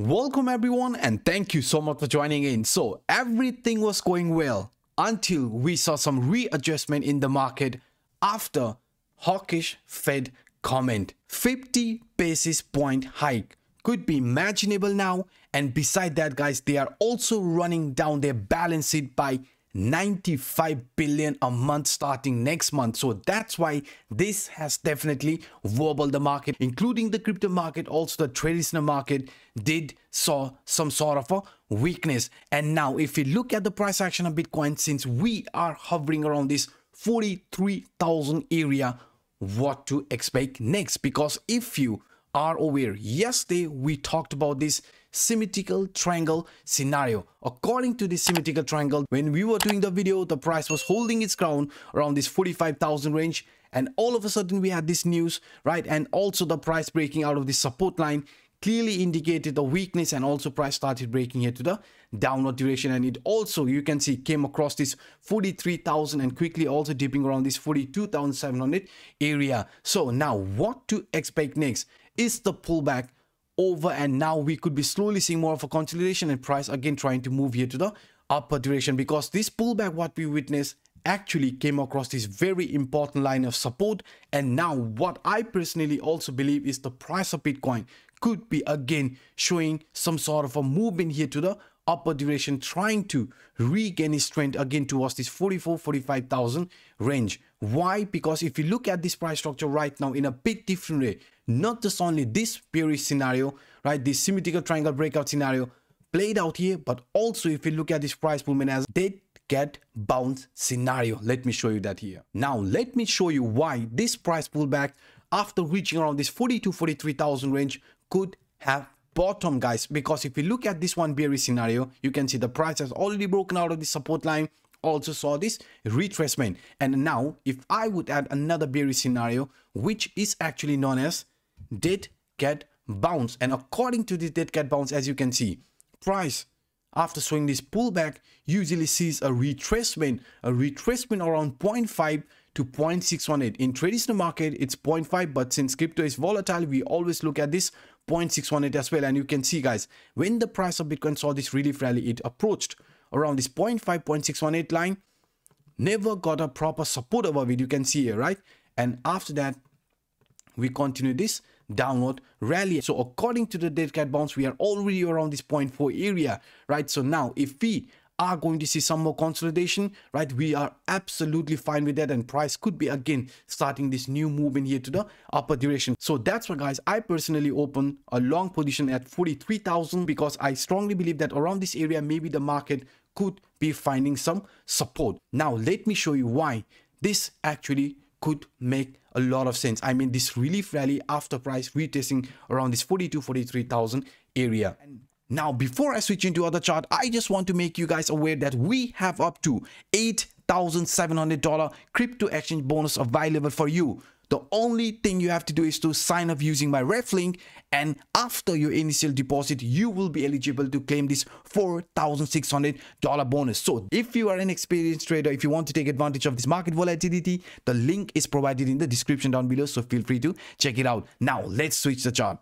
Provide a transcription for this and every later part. Welcome everyone, and thank you so much for joining in. So everything was going well until we saw some readjustment in the market after hawkish Fed comment. 50 basis point hike could be imaginable now, and beside that guys, they are also running down their balance sheet by 95 billion a month starting next month. So that's why this has definitely wobbled the market, including the crypto market. Also the traditional market did saw some sort of a weakness. And now if you look at the price action of Bitcoin, since we are hovering around this 43,000 area, what to expect next? Because if you are aware, yesterday we talked about this symmetrical triangle scenario. According to this symmetrical triangle, when we were doing the video, the price was holding its ground around this 45,000 range, and all of a sudden we had this news, right? And also the price breaking out of the support line clearly indicated the weakness, and also price started breaking here to the downward direction, and it also, you can see, came across this 43,000 and quickly also dipping around this 42,700 area. So now what to expect next? Is the pullback over? And now we could be slowly seeing more of a consolidation, and price again trying to move here to the upper direction, because this pullback what we witnessed actually came across this very important line of support. And now what I personally also believe is the price of Bitcoin could be again showing some sort of a movement here to the upper direction, trying to regain its strength again towards this 44,000-45,000 range. Why? Because if you look at this price structure right now in a bit different way, not just only this bearish scenario, right, this symmetrical triangle breakout scenario played out here, but also if you look at this price movement as dead cat bounce scenario. Let me show you that here. Now let me show you why this price pullback after reaching around this 42,000-43,000 range could have bottom, guys. Because if you look at this one bearish scenario, you can see the price has already broken out of the support line, also saw this retracement. And now if I would add another bearish scenario, which is actually known as dead cat bounce, and according to this dead cat bounce, as you can see, price after showing this pullback usually sees a retracement around 0.5 to 0.618. In traditional market it's 0.5, but since crypto is volatile, we always look at this 0.618 as well. And you can see guys, when the price of Bitcoin saw this relief rally, it approached around this 0.5, 0.618 line, never got a proper support above it, you can see here, right? And after that we continue this downward rally. So according to the dead cat bounce, we are already around this 0.4 area, right? So now if we are going to see some more consolidation, right, we are absolutely fine with that, and price could be again starting this new movement here to the upper direction. So that's why guys, I personally open a long position at 43,000, because I strongly believe that around this area maybe the market could be finding some support. Now let me show you why this actually could make a lot of sense. I mean, this relief rally after price retesting around this 42,000-43,000 area. Now, before I switch into other chart, I just want to make you guys aware that we have up to $8,700 crypto exchange bonus available for you. The only thing you have to do is to sign up using my ref link, and after your initial deposit, you will be eligible to claim this $4,600 bonus. So if you are an experienced trader, if you want to take advantage of this market volatility, the link is provided in the description down below, so feel free to check it out. Now, let's switch the chart.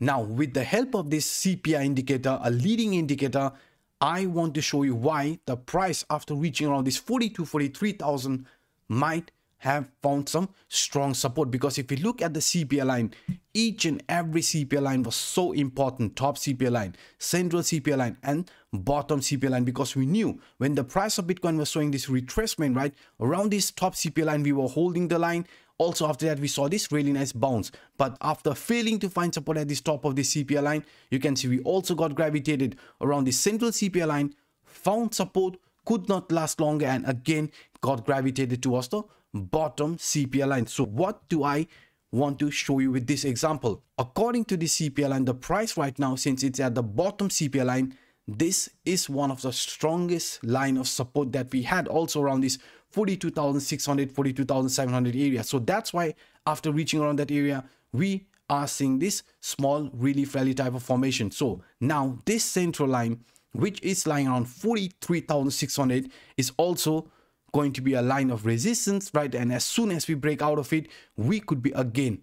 Now, with the help of this CPR indicator, a leading indicator, I want to show you why the price after reaching around this 42,000-43,000 might have found some strong support. Because if you look at the CPR line, each and every CPR line was so important. Top CPR line, central CPR line, and bottom CPR line. Because we knew when the price of Bitcoin was showing this retracement, right, around this top CPR line, we were holding the line. Also after that we saw this really nice bounce, but after failing to find support at this top of the CPR line, you can see we also got gravitated around the central CPR line, found support, could not last longer, and again got gravitated towards the bottom CPR line. So what do I want to show you with this example? According to the CPR line, the price right now, since it's at the bottom CPR line, this is one of the strongest line of support that we had, also around this 42,600, 42,700 area. So that's why after reaching around that area, we are seeing this small relief rally type of formation. So now this central line, which is lying around 43,600, is also going to be a line of resistance, right? And as soon as we break out of it, we could be again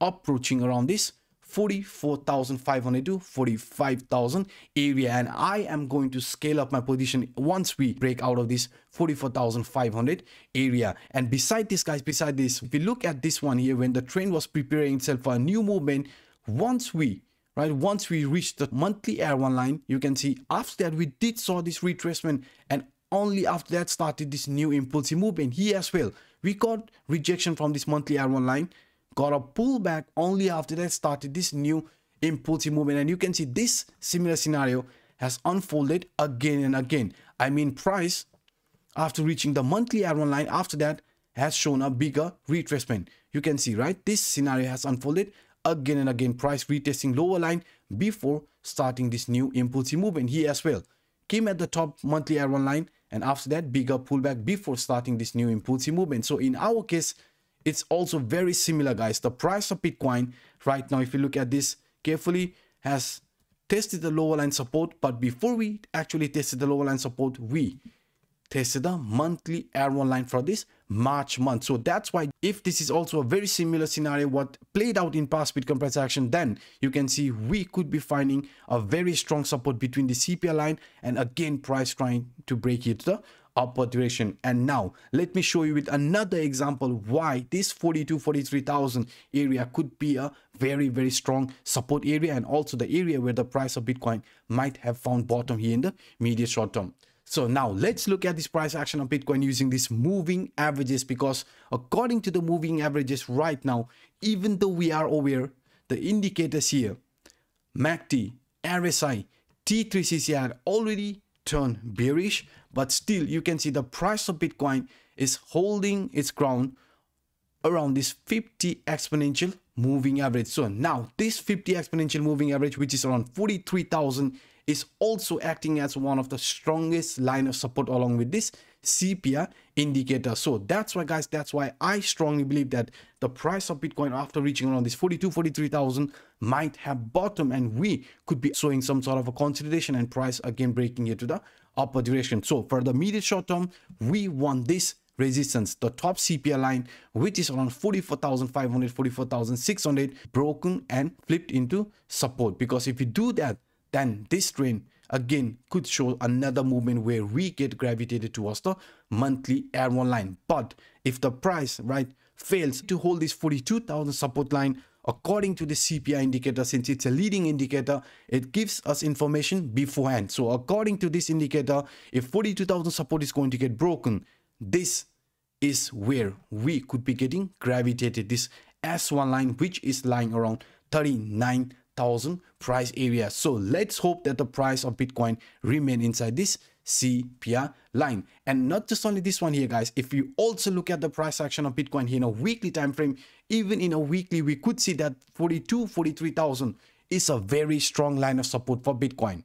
approaching around this 44,500 to 45,000 area, and I am going to scale up my position once we break out of this 44,500 area. And beside this, guys, beside this, if we look at this one here, when the trend was preparing itself for a new movement, once we reach the monthly R1 line, you can see after that we did saw this retracement, and only after that started this new impulsive movement. Here as well, we got rejection from this monthly R1 line, got a pullback, only after that started this new impulsive movement. And you can see this similar scenario has unfolded again and again. I mean, price after reaching the monthly R1 line, after that has shown a bigger retracement. You can see, right, this scenario has unfolded again and again, price retesting lower line before starting this new impulsive movement. Here as well, came at the top monthly R1 line, and after that bigger pullback before starting this new impulsive movement. So in our case, it's also very similar, guys. The price of Bitcoin right now, if you look at this carefully, has tested the lower line support, but before we actually tested the lower line support, we tested the monthly R1 line for this March month. So that's why if this is also a very similar scenario what played out in past Bitcoin price action, then you can see we could be finding a very strong support between the CPR line and again price trying to break it to the upward direction. And now let me show you with another example why this 43,000 area could be a very, very strong support area, and also the area where the price of Bitcoin might have found bottom here in the immediate short term. So now let's look at this price action of Bitcoin using these moving averages, because according to the moving averages right now, even though we are aware the indicators here, MACD, RSI, T3CCI already turned bearish, but still you can see the price of Bitcoin is holding its ground around this 50 exponential moving average. So now this 50 exponential moving average, which is around 43,000, is also acting as one of the strongest line of support along with this CPR indicator. So that's why, guys, that's why I strongly believe that the price of Bitcoin after reaching around this 43,000 might have bottom, and we could be showing some sort of a consolidation and price again breaking it to the upper direction. So for the immediate short term, we want this resistance, the top CPR line, which is around 44,500, 44,600, broken and flipped into support, because if you do that, then this trend again could show another movement where we get gravitated towards the monthly R1 line. But if the price, right, fails to hold this 42,000 support line, according to the CPI indicator, since it's a leading indicator, it gives us information beforehand. So according to this indicator, if 42,000 support is going to get broken, this is where we could be getting gravitated, this S1 line, which is lying around 39,000 price area. So let's hope that the price of Bitcoin remain inside this CPR line. And not just only this one here, guys, if you also look at the price action of Bitcoin here in a weekly time frame, even in a weekly, we could see that 43,000 is a very strong line of support for Bitcoin.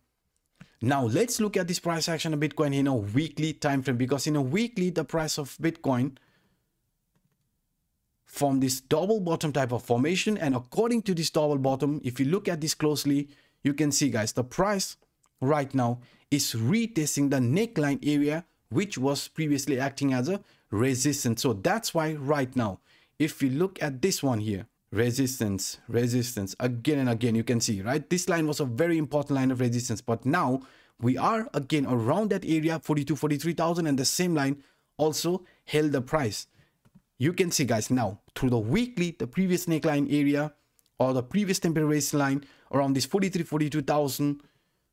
Now let's look at this price action of Bitcoin in a weekly time frame, because in a weekly the price of Bitcoin from this double bottom type of formation, and according to this double bottom, if you look at this closely, you can see, guys, the price right now is retesting the neckline area, which was previously acting as a resistance. So that's why right now, if you look at this one here, resistance again and again, you can see, right, this line was a very important line of resistance, but now we are again around that area 43,000, and the same line also held the price. You can see, guys, now through the weekly, the previous neckline area or the previous temporary line around this 42,000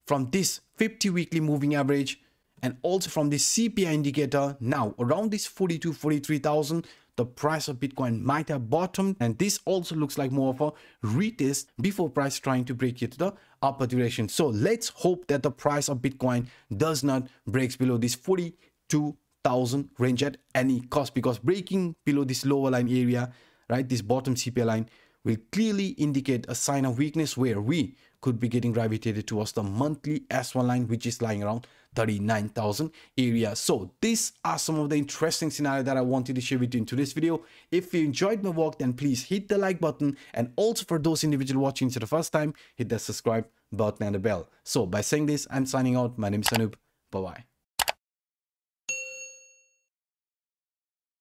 from this 50 weekly moving average, and also from this CPI indicator, now around this 43,000, the price of Bitcoin might have bottomed, and this also looks like more of a retest before price trying to break it to the upper direction. So let's hope that the price of Bitcoin does not break below this 42,000 range at any cost, because breaking below this lower line area, right, this bottom CPR line, will clearly indicate a sign of weakness where we could be getting gravitated towards the monthly S1 line, which is lying around 39,000 area. So these are some of the interesting scenarios that I wanted to share with you in today's video. If you enjoyed my work, then please hit the like button, and also for those individuals watching for the first time, hit the subscribe button and the bell. So by saying this, I'm signing out. My name is Anoop. Bye bye.